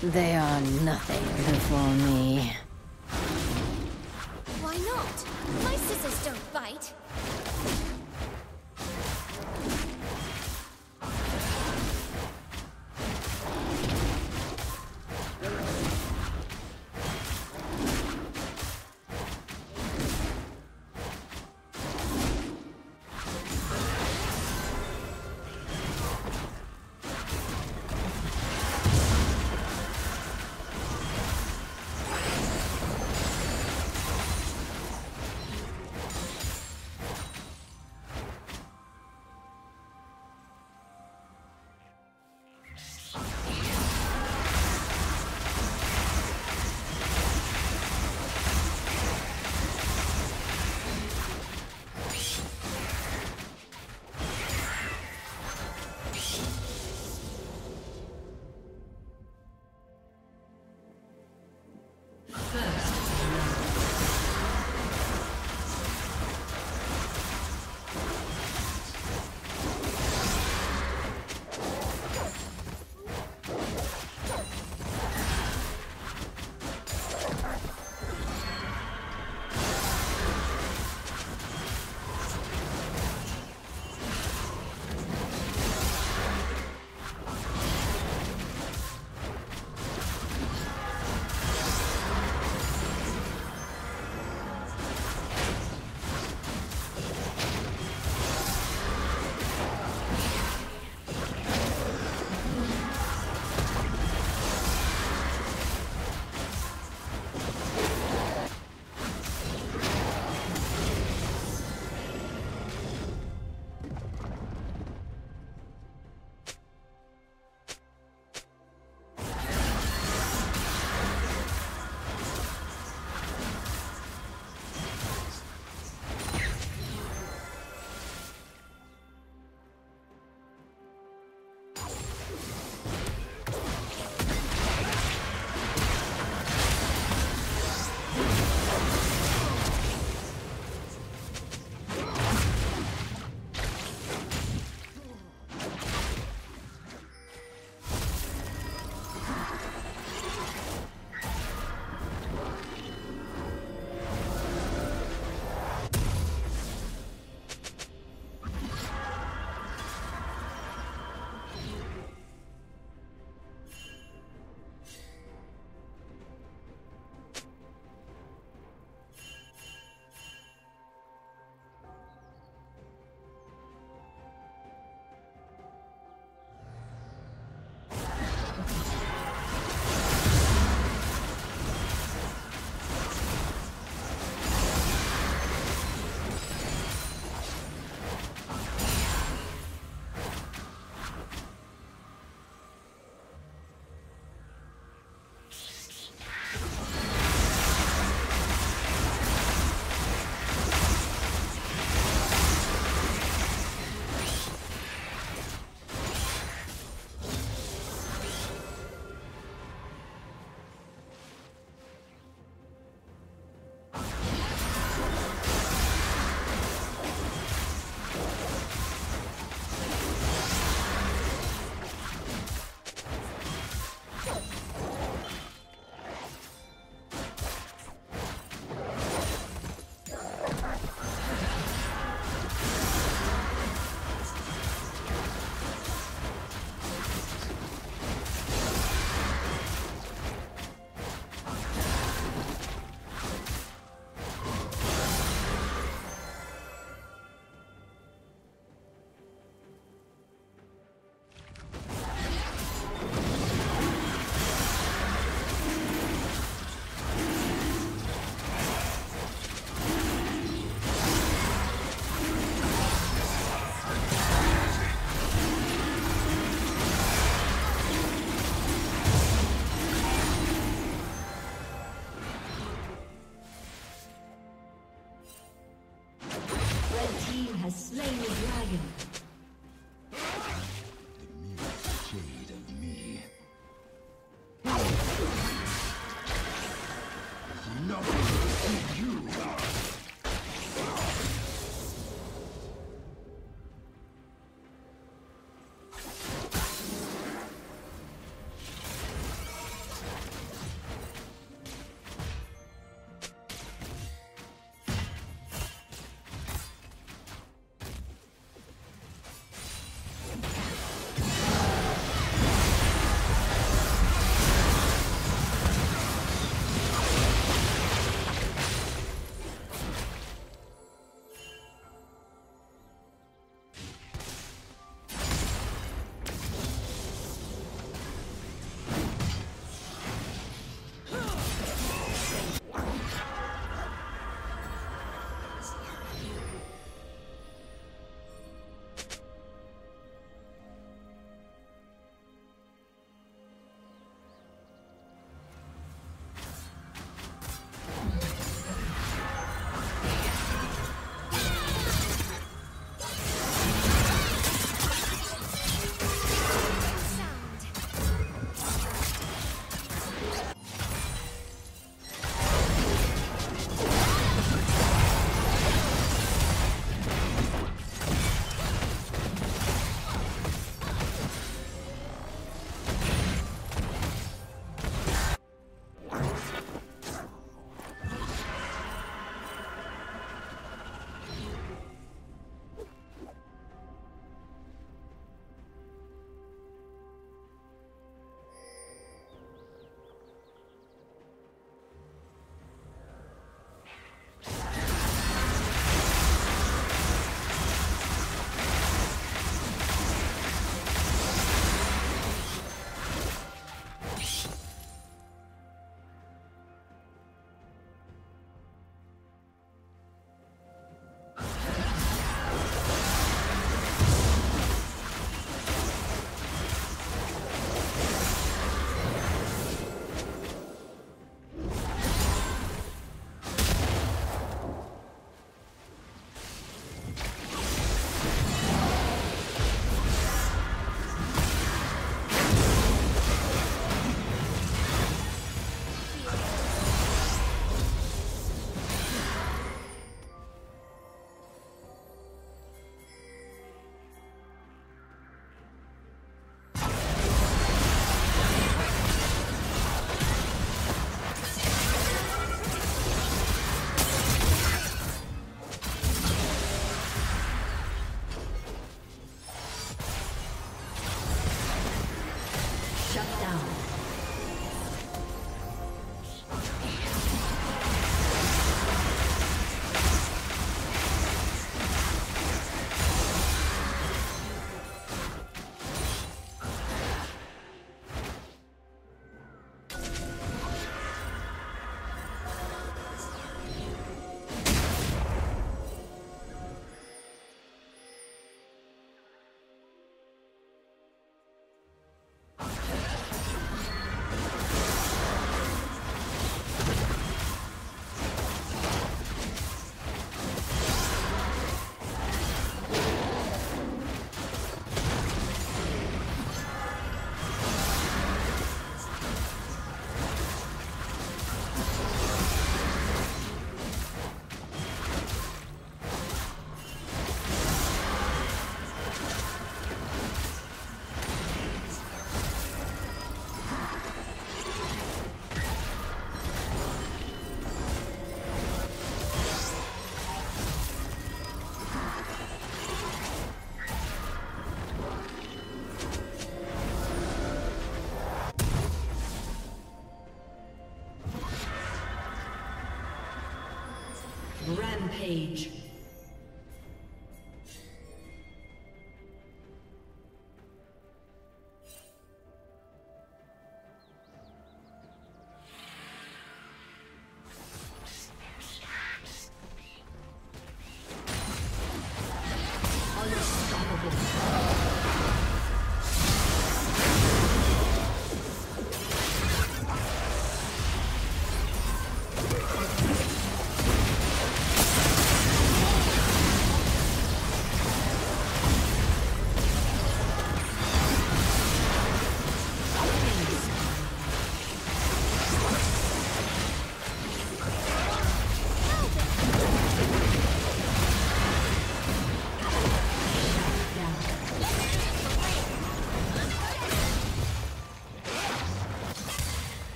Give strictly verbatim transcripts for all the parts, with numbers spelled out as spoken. They are nothing before me. Why not? My scissors don't bite. Rampage.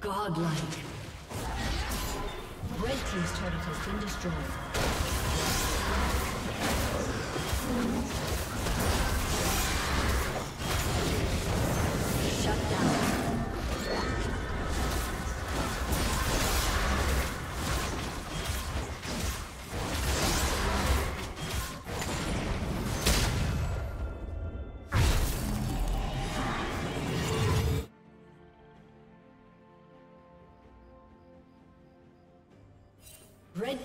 Godlike. Red team's turret has been destroyed. Shut down. Red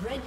Red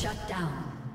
Shut down.